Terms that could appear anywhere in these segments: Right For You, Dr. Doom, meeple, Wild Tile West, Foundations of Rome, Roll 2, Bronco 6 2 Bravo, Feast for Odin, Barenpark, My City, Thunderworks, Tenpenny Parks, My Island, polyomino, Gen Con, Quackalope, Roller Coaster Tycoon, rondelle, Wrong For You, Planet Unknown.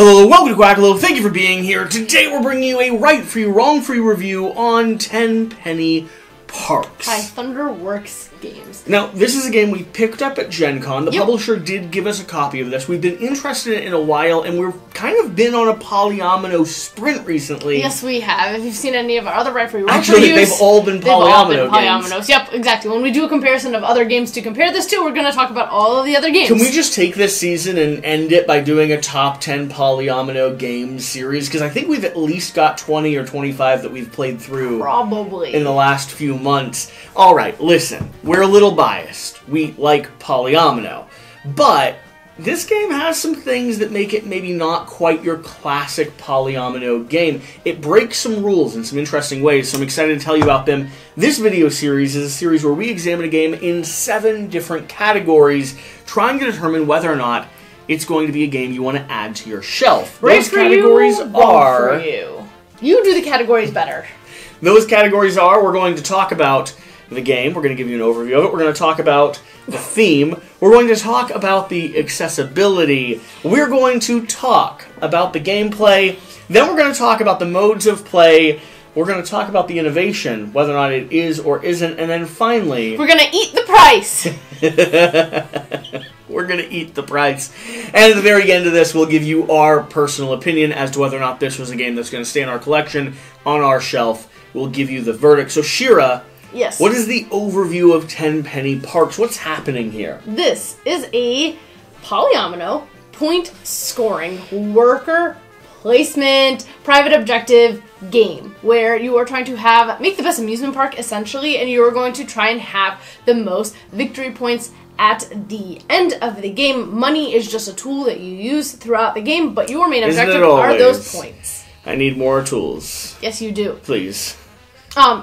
Hello, welcome to Quackalope, thank you for being here. Today we're bringing you a right-free, wrong-free review on Tenpenny Parks. By Thunderworks Games. Now, this is a game we picked up at Gen Con. The publisher did give us a copy of this. We've been interested in it a while, and we've kind of been on a polyomino sprint recently. Yes, we have. If you've seen any of our other right-free, wrong-free reviews, they've all been polyomino games. Yep, exactly. When we do a comparison of other games to compare this to, we're going to talk about all of the other games. Can we just take this season and end it by doing a top 10 polyomino game series? Because I think we've at least got 20 or 25 that we've played through. Probably. In the last few months. Alright, listen. We're a little biased. We like polyomino. But this game has some things that make it maybe not quite your classic polyomino game. It breaks some rules in some interesting ways, so I'm excited to tell you about them. This video series is a series where we examine a game in 7 different categories, trying to determine whether or not it's going to be a game you want to add to your shelf. Those categories are... You do the categories better. Those categories are, we're going to talk about the game, we're going to give you an overview of it, we're going to talk about the theme, we're going to talk about the accessibility, we're going to talk about the gameplay, then we're going to talk about the modes of play, we're going to talk about the innovation, whether or not it is or isn't, and then finally... We're going to eat the price! We're going to eat the price. And at the very end of this, we'll give you our personal opinion as to whether or not this was a game that's going to stay in our collection, on our shelf. We'll give you the verdict. So, Shira, yes. What is the overview of Tenpenny Parks? What's happening here? This is a polyomino point-scoring worker placement private objective game where you are trying to make the best amusement park, essentially, and you are going to try and have the most victory points at the end of the game. Money is just a tool that you use throughout the game, but your main objective are those points. I need more tools. Yes, you do. Please.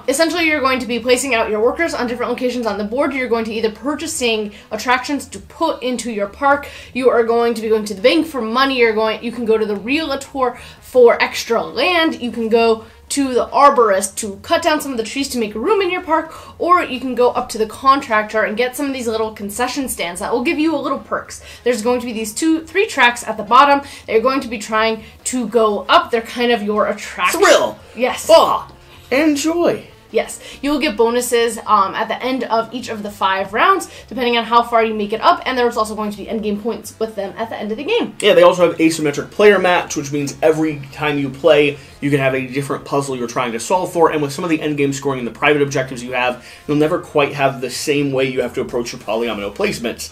Essentially, you're going to be placing out your workers on different locations on the board. You're going to either purchasing attractions to put into your park. You are going to be going to the bank for money. You can go to the realtor for extra land. You can go to the arborist to cut down some of the trees to make room in your park, or you can go up to the contractor and get some of these little concession stands that will give you a little perks. There's going to be these 3 tracks at the bottom that you're going to be trying to go up. They're kind of your attraction. Thrill! Yes. Awe! And joy! Yes. You'll get bonuses at the end of each of the 5 rounds, depending on how far you make it up, and there's also going to be endgame points with them at the end of the game. Yeah, they also have asymmetric player maps, which means every time you play, you can have a different puzzle you're trying to solve for, and with some of the endgame scoring and the private objectives you have, you'll never quite have the same way you have to approach your polyomino placements.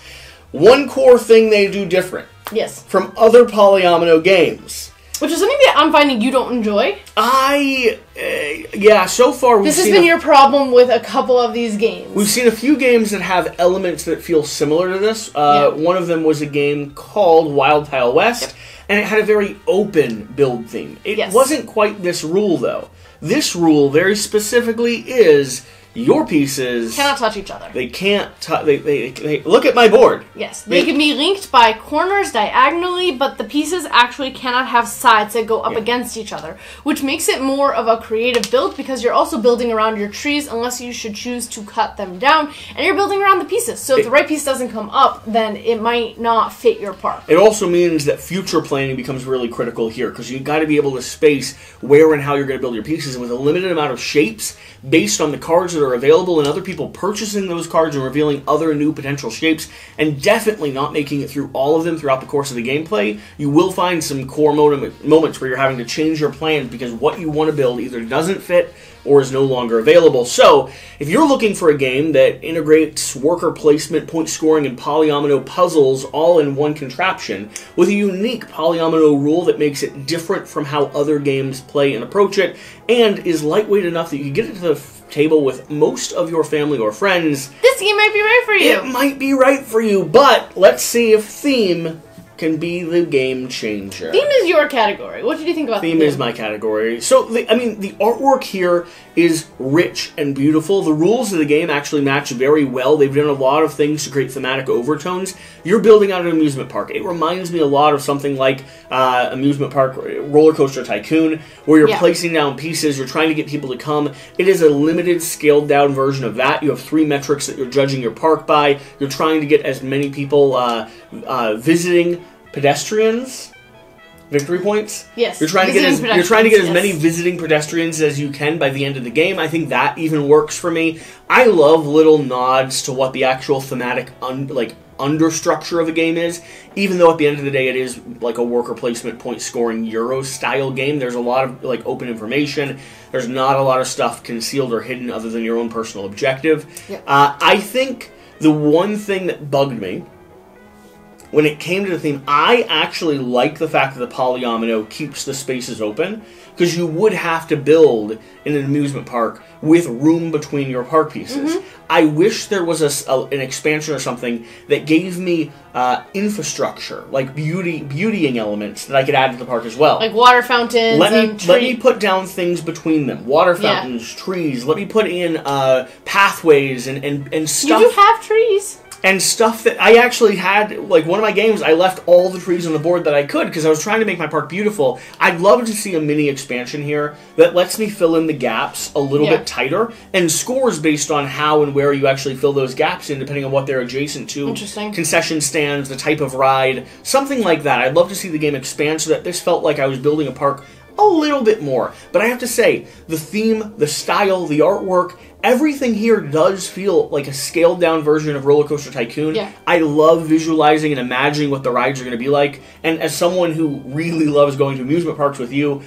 One core thing they do different. Yes. From other polyomino games. Which is something that I'm finding you don't enjoy. Yeah, so far we've seen... This has been your problem with a couple of these games. We've seen a few games that have elements that feel similar to this. One of them was a game called Wild Tile West, and it had a very open build theme. It wasn't quite this rule, though. This rule, very specifically, is... Your pieces... Cannot touch each other. They can't touch... They look at my board. Yes. They can be linked by corners diagonally, but the pieces actually cannot have sides that go up against each other, which makes it more of a creative build because you're also building around your trees unless you should choose to cut them down, and you're building around the pieces. So if the right piece doesn't come up, then it might not fit your park. It also means that future planning becomes really critical here because you've got to be able to space where and how you're going to build your pieces, and with a limited amount of shapes based on the cards that are available and other people purchasing those cards and revealing other new potential shapes, and definitely not making it through all of them throughout the course of the gameplay, you will find some core moments where you're having to change your plans because what you want to build either doesn't fit or is no longer available. So, if you're looking for a game that integrates worker placement, point scoring, and polyomino puzzles all in one contraption, with a unique polyomino rule that makes it different from how other games play and approach it, and is lightweight enough that you can get it to the table with most of your family or friends... This game might be right for you! It might be right for you, but let's see if theme... can be the game changer. Theme is your category. What did you think about theme? Theme is my category. So, I mean, the artwork here is rich and beautiful. The rules of the game actually match very well. They've done a lot of things to create thematic overtones. You're building out an amusement park. It reminds me a lot of something like amusement park Roller Coaster Tycoon, where you're placing down pieces, you're trying to get people to come. It is a limited, scaled-down version of that. You have 3 metrics that you're judging your park by. You're trying to get as many people visiting... Pedestrians? victory points. Yes. You're trying to get as many visiting pedestrians as you can by the end of the game. I think that even works for me. I love little nods to what the actual thematic understructure of a game is, even though at the end of the day it is like a worker placement point scoring Euro style game. There's a lot of like open information. There's not a lot of stuff concealed or hidden other than your own personal objective. Yep. I think the one thing that bugged me when it came to the theme, I actually like the fact that the polyomino keeps the spaces open, because you would have to build in an amusement park with room between your park pieces. Mm-hmm. I wish there was an expansion or something that gave me infrastructure, like beautying elements that I could add to the park as well. Like water fountains. Let me put down things between them. Water fountains, trees. Let me put in pathways and stuff. You do have trees. And stuff that I actually had, like one of my games, I left all the trees on the board that I could because I was trying to make my park beautiful. I'd love to see a mini expansion here that lets me fill in the gaps a little bit tighter and scores based on how and where you actually fill those gaps in, depending on what they're adjacent to. Interesting. Concession stands, the type of ride, something like that. I'd love to see the game expand so that this felt like I was building a park a little bit more. But I have to say, the theme, the style, the artwork, everything here does feel like a scaled-down version of Roller Coaster Tycoon. Yeah. I love visualizing and imagining what the rides are going to be like. And as someone who really loves going to amusement parks with you,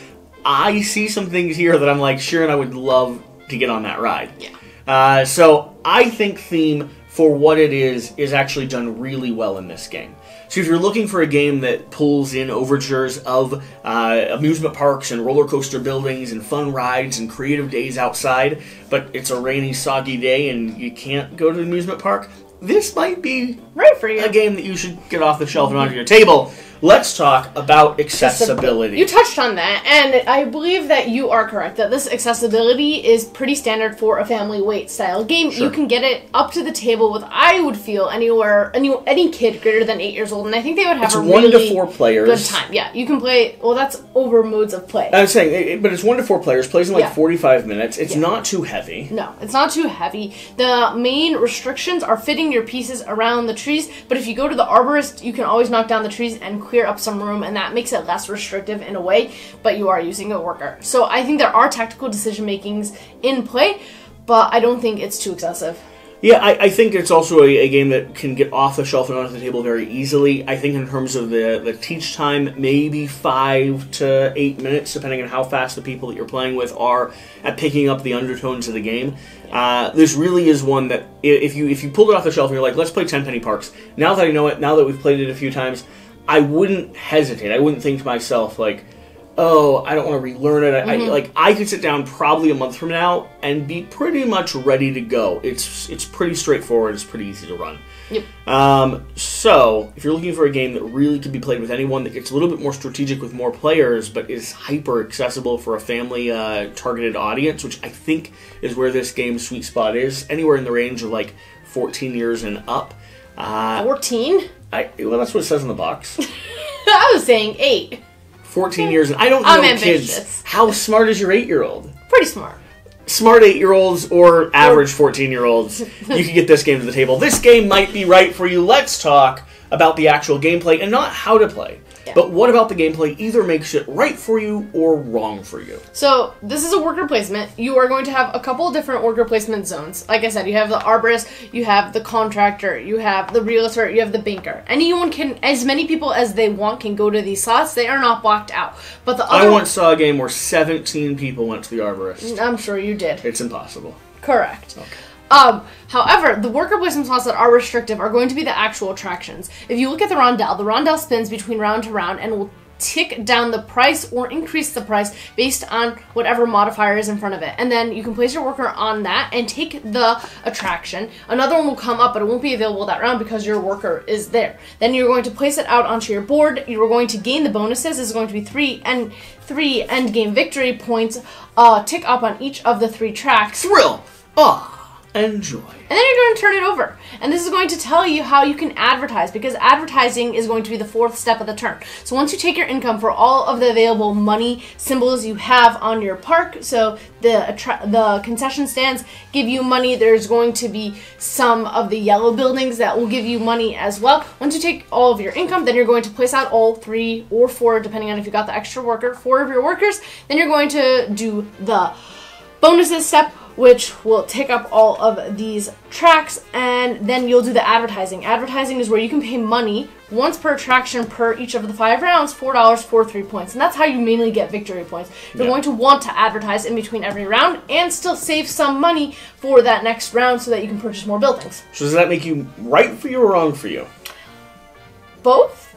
I see some things here that I'm like, Sharon, I would love to get on that ride. Yeah. So I think theme, for what it is actually done really well in this game. So if you're looking for a game that pulls in overtures of amusement parks and roller coaster buildings and fun rides and creative days outside, but it's a rainy, soggy day and you can't go to the amusement park, this might be right for you. A game that you should get off the shelf and onto your table. Let's talk about accessibility. You touched on that, and I believe that you are correct, that this accessibility is pretty standard for a family weight style game. Sure. You can get it up to the table with, I would feel, any kid greater than 8 years old, and I think they would have a really good time. Yeah, you can play, well, that's over modes of play. I was saying, but it's 1 to 4 players, plays in like 45 minutes. It's not too heavy. No, it's not too heavy. The main restrictions are fitting your pieces around the trees, but if you go to the arborist, you can always knock down the trees and clear up some room, and that makes it less restrictive in a way, but you are using a worker. So I think there are tactical decision makings in play, but I don't think it's too excessive. Yeah, I think it's also a game that can get off the shelf and onto the table very easily. I think in terms of the teach time, maybe 5 to 8 minutes, depending on how fast the people that you're playing with are at picking up the undertones of the game. This really is one that if you pulled it off the shelf and you're like, let's play Tenpenny Parks. Now that I know it, now that we've played it a few times, I wouldn't hesitate. I wouldn't think to myself, like, oh, I don't want to relearn it. I could sit down probably a month from now and be pretty much ready to go. It's pretty straightforward. It's pretty easy to run. Yep. So if you're looking for a game that really could be played with anyone, that gets a little bit more strategic with more players, but is hyper accessible for a family targeted audience, which I think is where this game's sweet spot is, anywhere in the range of like 14 years and up. 14? Well, that's what it says in the box. I was saying 8. 14 years. And I don't know, ambitious kids. How smart is your 8-year-old? Pretty smart. Smart 8-year-olds or average 14-year-olds. You can get this game to the table. This game might be right for you. Let's talk about the actual gameplay, and not how to play, but what about the gameplay either makes it right for you or wrong for you. So this is a worker placement. You are going to have a couple of different worker placement zones. Like I said, you have the arborist, you have the contractor, you have the realtor, you have the banker. Anyone can, as many people as they want, can go to these slots. They are not blocked out. But the other I once saw a game where 17 people went to the arborist. I'm sure you did. It's impossible. Correct. Okay. However, the worker placement slots that are restrictive are going to be the actual attractions. If you look at the rondelle spins between round to round and will tick down the price or increase the price based on whatever modifier is in front of it. And then you can place your worker on that and take the attraction. Another one will come up, but it won't be available that round because your worker is there. Then you're going to place it out onto your board. You're going to gain the bonuses. It's going to be 3 end game victory points, tick up on each of the 3 tracks. Thrill! Oh. Enjoy. And then you're going to turn it over. And this is going to tell you how you can advertise, because advertising is going to be the fourth step of the turn. So once you take your income for all of the available money symbols you have on your park, so the concession stands give you money, there's going to be some of the yellow buildings that will give you money as well. Once you take all of your income, then you're going to place out all 3 or 4, depending on if you got the extra worker, 4 of your workers. Then you're going to do the bonuses step, which will take up all of these tracks, and then you'll do the advertising. Advertising is where you can pay money once per attraction per each of the 5 rounds, $4 for 3 points, and that's how you mainly get victory points. You're going to want to advertise in between every round and still save some money for that next round so that you can purchase more buildings. So does that make you right for you or wrong for you? Both.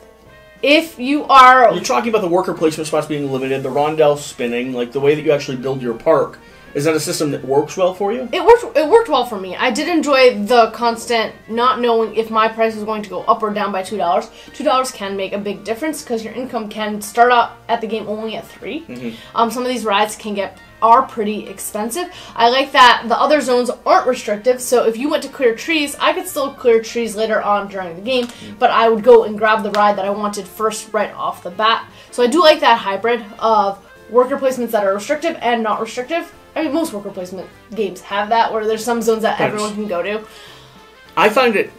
If you are... You're talking about the worker placement spots being limited, the rondelle spinning, like the way that you actually build your park. Is that a system that works well for you? It worked well for me. I did enjoy the constant not knowing if my price was going to go up or down by $2. $2 can make a big difference because your income can start out at the game only at $3. Some of these rides can are pretty expensive. I like that the other zones aren't restrictive, so if you went to clear trees, I could still clear trees later on during the game, but I would go and grab the ride that I wanted first right off the bat. So I do like that hybrid of worker placements that are restrictive and not restrictive. I mean, most worker placement games have that, where there's some zones that everyone can go to. I found it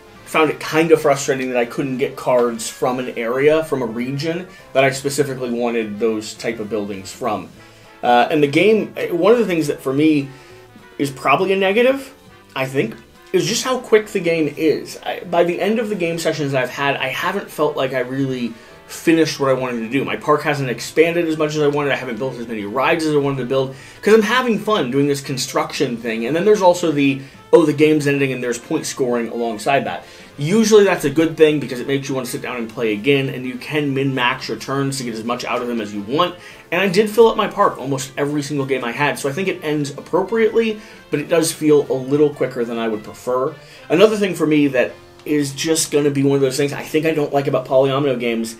kind of frustrating that I couldn't get cards from an area, from a region, that I specifically wanted those type of buildings from. And the game, one of the things that for me is probably a negative, I think, is just how quick the game is. By the end of the game sessions I've had, I haven't felt like I really finished what I wanted to do. My park hasn't expanded as much as I wanted. I haven't built as many rides as I wanted to build, because I'm having fun doing this construction thing. And then there's also the, oh, the game's ending and there's point scoring alongside that. Usually that's a good thing because it makes you want to sit down and play again, and you can min-max your turns to get as much out of them as you want. And I did fill up my park almost every single game I had, so I think it ends appropriately, but it does feel a little quicker than I would prefer. Another thing for me that is just going to be one of those things I think I don't like about polyomino games,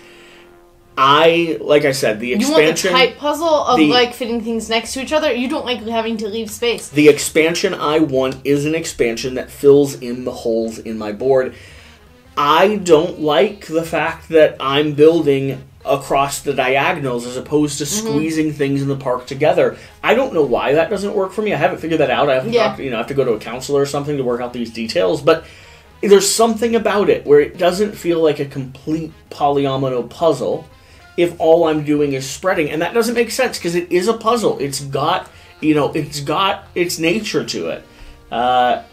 like I said, the expansion... You want the tight puzzle of, like, fitting things next to each other? You don't like having to leave space. The expansion I want is an expansion that fills in the holes in my board. I don't like the fact that I'm building across the diagonals as opposed to squeezing things in the park together. I don't know why that doesn't work for me. I haven't figured that out. I haven't talked, you know, I have to go to a counselor or something to work out these details, but... There's something about it where it doesn't feel like a complete polyomino puzzle if all I'm doing is spreading. And that doesn't make sense because it is a puzzle. It's got, you know, it's got its nature to it.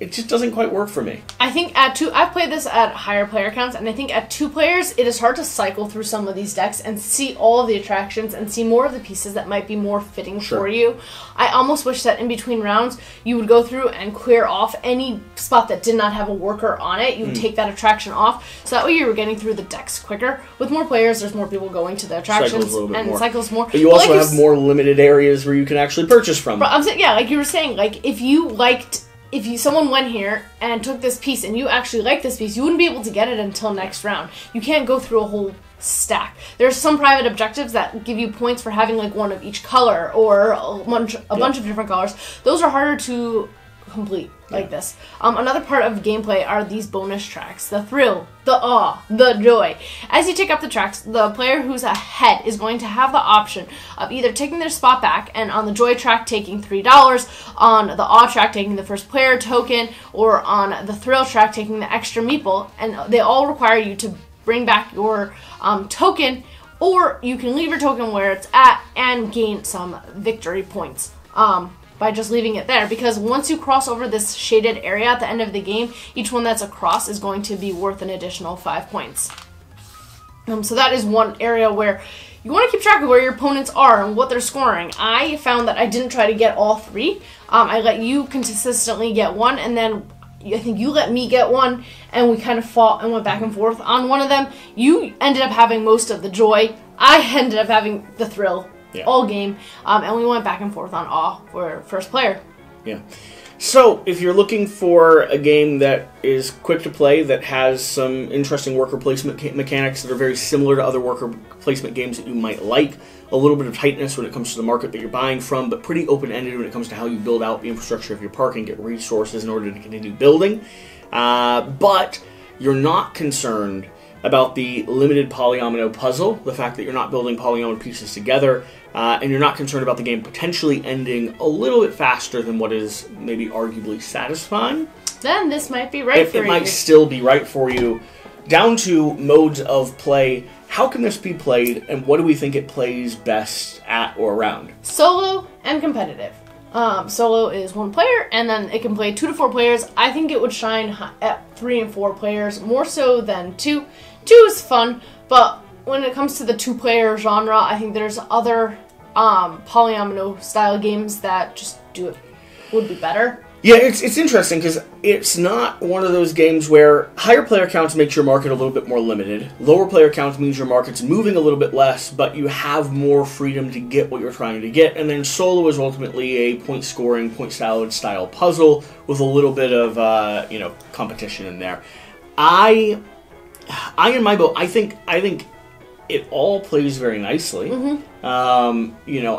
It just doesn't quite work for me. I think at 2, I've played this at higher player counts, and I think at 2 players, it is hard to cycle through some of these decks and see all of the attractions and see more of the pieces that might be more fitting for you. I almost wish that in between rounds, you would go through and clear off any spot that did not have a worker on it. You would take that attraction off, so that way you were getting through the decks quicker. With more players, there's more people going to the attractions cycles more. But you also have more limited areas where you can actually purchase from. I'm saying, yeah, like you were saying, like if you liked... If someone went here and took this piece and you actually like this piece, you wouldn't be able to get it until next round. You can't go through a whole stack. There's some private objectives that give you points for having like one of each color or a bunch of different colors. Those are harder to complete like this. Another part of gameplay are these bonus tracks. The thrill, the awe, the joy. As you take up the tracks, the player who's ahead is going to have the option of either taking their spot back, and on the joy track taking $3, on the awe track taking the first player token, or on the thrill track taking the extra meeple, and they all require you to bring back your token, or you can leave your token where it's at and gain some victory points. By just leaving it there, because once you cross over this shaded area at the end of the game, each one that's across is going to be worth an additional 5 points. So that is one area where you want to keep track of where your opponents are and what they're scoring. I found that I didn't try to get all 3. I let you consistently get one, and then I think you let me get one, and we kind of fought and went back and forth on one of them. You ended up having most of the joy. I ended up having the thrill. All game, and we went back and forth on awe for first player. So, if you're looking for a game that is quick to play, that has some interesting worker placement mechanics that are very similar to other worker placement games that you might like, a little bit of tightness when it comes to the market that you're buying from, but pretty open-ended when it comes to how you build out the infrastructure of your park and get resources in order to continue building, but you're not concerned about the limited polyomino puzzle, the fact that you're not building polyomino pieces together, and you're not concerned about the game potentially ending a little bit faster than what is maybe arguably satisfying. Then this might be right for you. It might still be right for you. Down to modes of play. How can this be played, and what do we think it plays best at or around? Solo and competitive. Solo is one player, and then it can play 2 to 4 players. I think it would shine at 3 and 4 players, more so than 2. 2 is fun, but when it comes to the 2-player genre, I think there's other polyomino-style games that just do it would be better. Yeah, it's interesting, because it's not one of those games where higher player counts makes your market a little bit more limited. Lower player counts means your market's moving a little bit less, but you have more freedom to get what you're trying to get. And then solo is ultimately a point-scoring, point-salad-style puzzle with a little bit of competition in there. In my boat, I think it all plays very nicely. Mm-hmm.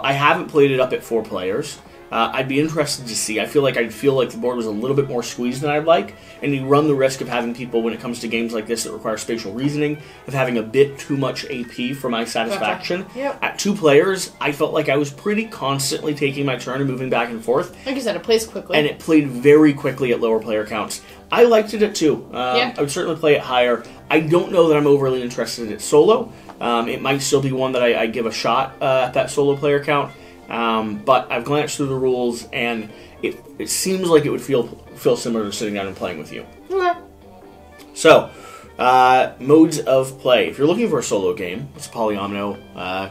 I haven't played it up at 4 players. I'd be interested to see. I feel like the board was a little bit more squeezed than I'd like, and you run the risk of having people, when it comes to games like this that require spatial reasoning, of having a bit too much AP for my satisfaction. Gotcha. Yep. At 2 players, I felt like I was pretty constantly taking my turn and moving back and forth. Like you said, it plays quickly. And it played very quickly at lower player counts. I liked it at 2. I would certainly play it higher. I don't know that I'm overly interested in it solo. It might still be one that I give a shot at that solo player count. But I've glanced through the rules, and it seems like it would feel similar to sitting down and playing with you. Yeah. So, modes of play. If you're looking for a solo game, it's a polyomino,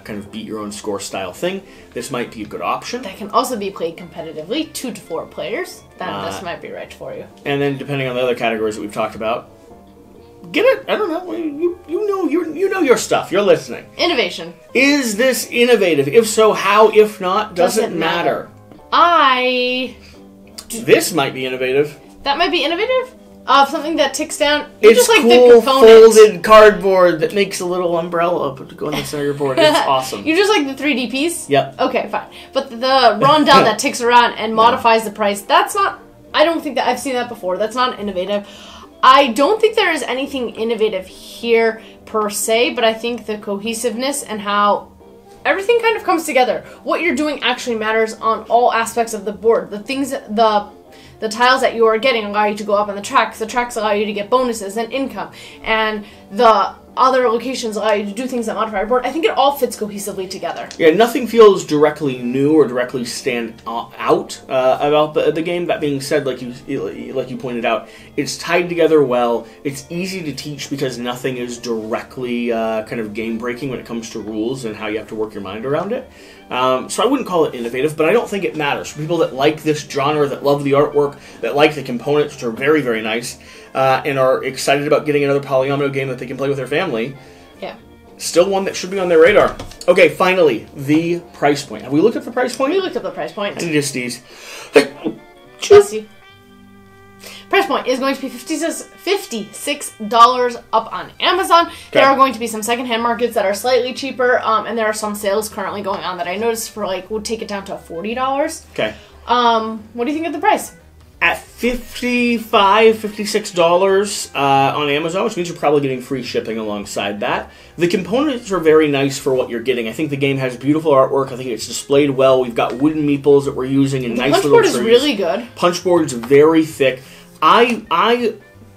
kind of beat-your-own-score style thing, this might be a good option. That can also be played competitively, 2 to 4 players. This might be right for you. And then, depending on the other categories that we've talked about, get it? I don't know. You know your stuff. You're listening. Innovation. Is this innovative? If so, how? If not, doesn't matter. This might be innovative. That might be innovative? Something that ticks down. It's just like cool the folded cardboard that makes a little umbrella to go on the center of your board. It's awesome. You just like the 3D piece? Yep. Okay, fine. But the rundown that ticks around and modifies the price, that's not... I don't think that I've seen that before. That's not innovative. I don't think there is anything innovative here per se, but I think the cohesiveness and how everything kind of comes together. What you're doing actually matters on all aspects of the board. The things, the tiles that you are getting allow you to go up on the tracks. The tracks allow you to get bonuses and income, and the other locations allow you to do things that modify your board. I think it all fits cohesively together. Yeah, nothing feels directly new or directly stand out about the game. That being said, like you pointed out, it's tied together well. It's easy to teach because nothing is directly kind of game-breaking when it comes to rules and how you have to work your mind around it. So I wouldn't call it innovative, but I don't think it matters. For people that like this genre, that love the artwork, that like the components, which are very, very nice, and are excited about getting another polyomino game that they can play with their family. Yeah. Still one that should be on their radar. Okay, finally, the price point. Have we looked up the price point? We looked up the price point. I need to sneeze. Bless you. Price point is going to be $56 up on Amazon. Okay. There are going to be some secondhand markets that are slightly cheaper, and there are some sales currently going on that I noticed for we'll take it down to $40. Okay. What do you think of the price? At $55, $56 on Amazon, which means you're probably getting free shipping alongside that. The components are very nice for what you're getting. I think the game has beautiful artwork. I think it's displayed well. We've got wooden meeples that we're using and nice little trees. The punch board is really good. Punch board's very thick. I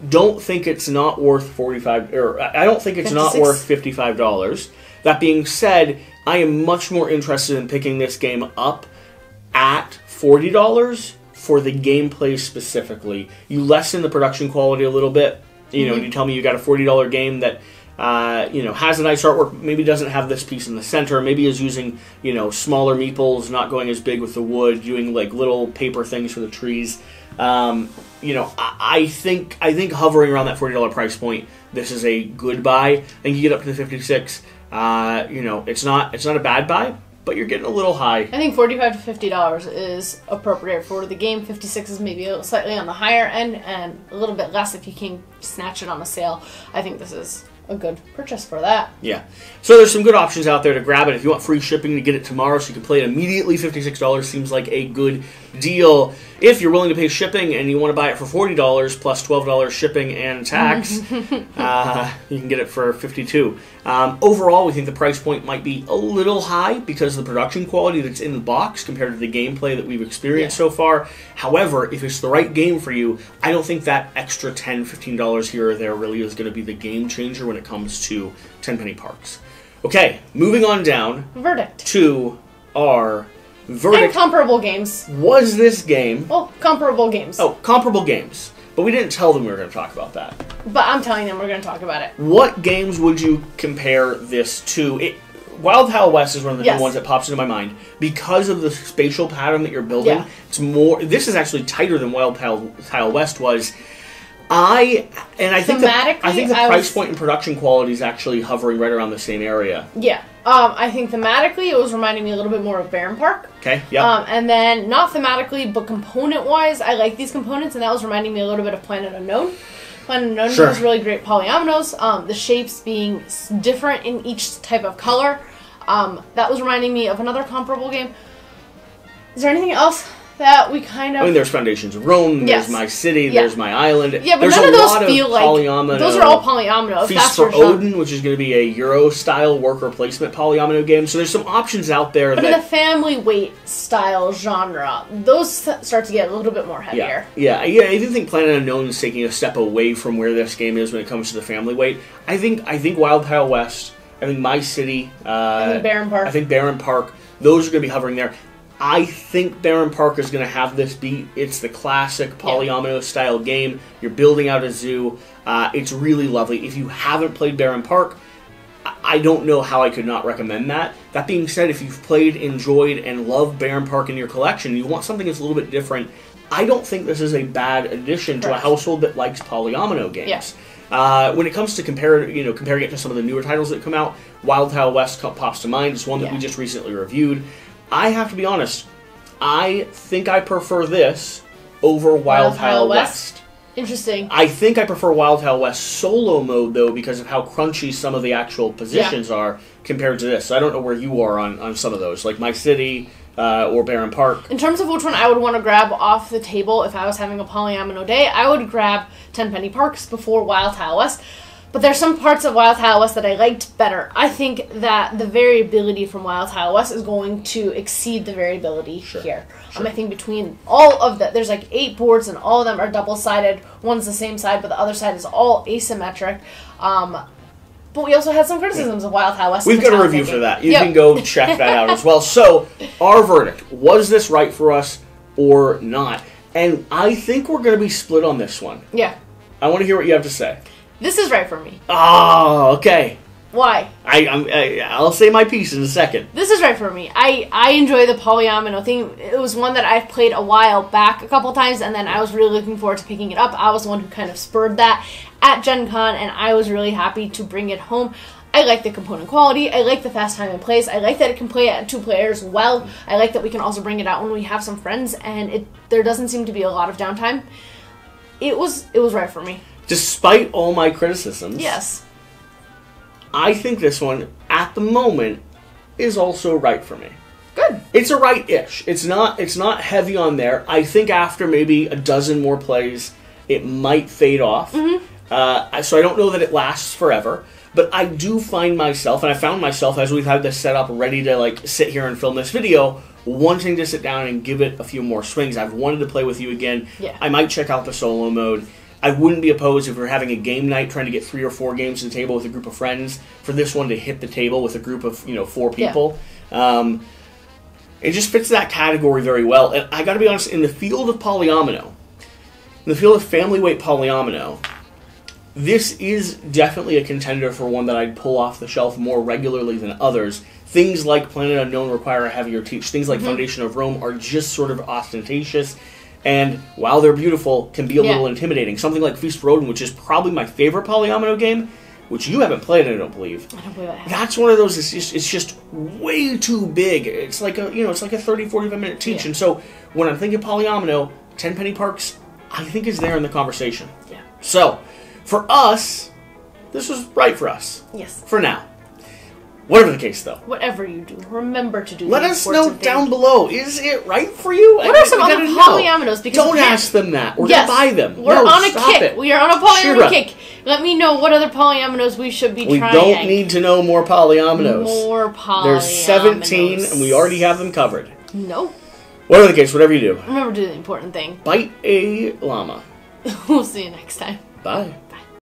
don't think it's not worth $55. That being said, I am much more interested in picking this game up at $40 for the gameplay specifically. You lessen the production quality a little bit, and you tell me you got a $40 game that has a nice artwork, maybe doesn't have this piece in the center, maybe is using, smaller meeples, not going as big with the wood, doing little paper things for the trees. I think hovering around that $40 price point, this is a good buy. I think you get up to the $56. It's not a bad buy, but you're getting a little high. I think $45 to $50 is appropriate for the game. $56 is maybe slightly on the higher end, and a little bit less if you can snatch it on a sale. I think this is a good purchase for that. Yeah. So there's some good options out there to grab it. If you want free shipping to get it tomorrow so you can play it immediately, $56 seems like a good deal. If you're willing to pay shipping and you want to buy it for $40 plus $12 shipping and tax, you can get it for $52. Overall, we think the price point might be a little high because of the production quality that's in the box compared to the gameplay that we've experienced so far. However, if it's the right game for you, I don't think that extra $10, $15 here or there really is going to be the game changer when it comes to Tenpenny Parks. Okay, moving on down to our verdict. And comparable games. Was this game... Well, comparable games. Oh, comparable games. But we didn't tell them we were going to talk about that. But I'm telling them we're going to talk about it. What games would you compare this to? Wild Tile West is one of the new ones that pops into my mind. Because of the spatial pattern that you're building, it's more... This is actually tighter than Wild Tile West was. I think the price point and production quality is actually hovering right around the same area. Yeah. I think thematically it was reminding me a little bit more of Barenpark. Okay, yeah. And then, not thematically, but component-wise, I like these components, and that was reminding me a little bit of Planet Unknown. Planet Unknown was really great polyominoes, the shapes being different in each type of color. That was reminding me of another comparable game. Is there anything else that we kind of... I mean, there's Foundations of Rome, there's My City, there's My Island. Yeah, but there's none of those feel like... Those are all polyomino. Feast for Odin, which is going to be a Euro-style worker placement polyomino game. So there's some options out there but that... But in the family weight-style genre, those start to get a little bit more heavier. Yeah, I do think Planet Unknown is taking a step away from where this game is when it comes to the family weight. I think Wild Tile West, I think My City... I think Barenpark. Those are going to be hovering there. I think Barenpark is going to have this beat. It's the classic polyomino-style game. You're building out a zoo. It's really lovely. If you haven't played Barenpark, I don't know how I could not recommend that. That being said, if you've played, enjoyed, and loved Barenpark in your collection, you want something that's a little bit different, I don't think this is a bad addition to a household that likes polyomino games. Yeah. When it comes to comparing it to some of the newer titles that come out, Wild Tile West pops to mind. It's one that we just recently reviewed. I have to be honest, I think I prefer this over Wild Tile West. Interesting. I think I prefer Wild Tile West solo mode, though, because of how crunchy some of the actual positions are compared to this. So I don't know where you are on some of those, like My City or Barenpark. In terms of which one I would want to grab off the table if I was having a polyomino day, I would grab Tenpenny Parks before Wild Tile West. But there's some parts of Wild Tile West that I liked better. I think that the variability from Wild Tile West is going to exceed the variability here. I think between all of the... There's like 8 boards and all of them are double-sided. One's the same side, but the other side is all asymmetric. But we also had some criticisms of Wild Tile West. We've got a review for that. You can go check that out as well. So, our verdict. Was this right for us or not? And I think we're going to be split on this one. Yeah. I want to hear what you have to say. This is right for me. Oh, okay. Why? I'll say my piece in a second. This is right for me. I enjoy the polyomino thing. It was one that I've played a while back a couple times, and then I was really looking forward to picking it up. I was the one who kind of spurred that at Gen Con, and I was really happy to bring it home. I like the component quality. I like the fast time and place. I like that it can play at 2 players well. I like that we can also bring it out when we have some friends, and there doesn't seem to be a lot of downtime. It was right for me. Despite all my criticisms, I think this one, at the moment, is also right for me. Good. It's a right-ish. It's not heavy on there. I think after maybe a dozen more plays, it might fade off. So I don't know that it lasts forever. But I do find myself, and I found myself as we've had this set up ready to like sit here and film this video, wanting to sit down and give it a few more swings. I've wanted to play with you again. Yeah. I might check out the solo mode. I wouldn't be opposed if we're having a game night trying to get 3 or 4 games to the table with a group of friends for this one to hit the table with a group of 4 people. Yeah. It just fits that category very well. And I got to be honest, in the field of polyomino, in the field of family weight polyomino, this is definitely a contender for one that I'd pull off the shelf more regularly than others. Things like Planet Unknown require a heavier teach. Things like Foundation of Rome are just sort of ostentatious. And while they're beautiful, can be a little intimidating. Something like Feast for Odin, which is probably my favorite polyomino game, which you haven't played, I don't believe. I don't believe I have. That's one of those, it's just way too big. It's like a, you know, it's like a 30, 45 minute teach. Yeah. And so when I'm thinking Polyomino, Tenpenny Parks, I think is there in the conversation. Yeah. So for us, this was right for us. Yes. For now. Whatever the case, though. Whatever you do, remember to do. Let us know down below. Is it right for you? What are some other polyominoes? Because don't ask them that. We're gonna buy them. We're on a kick. We are on a polyomino kick. Let me know what other polyominoes we should be trying. We don't need to know more polyominoes. More polyominoes. There's 17, and we already have them covered. No. Whatever the case, whatever you do, remember to do the important thing. Bite a llama. We'll see you next time. Bye.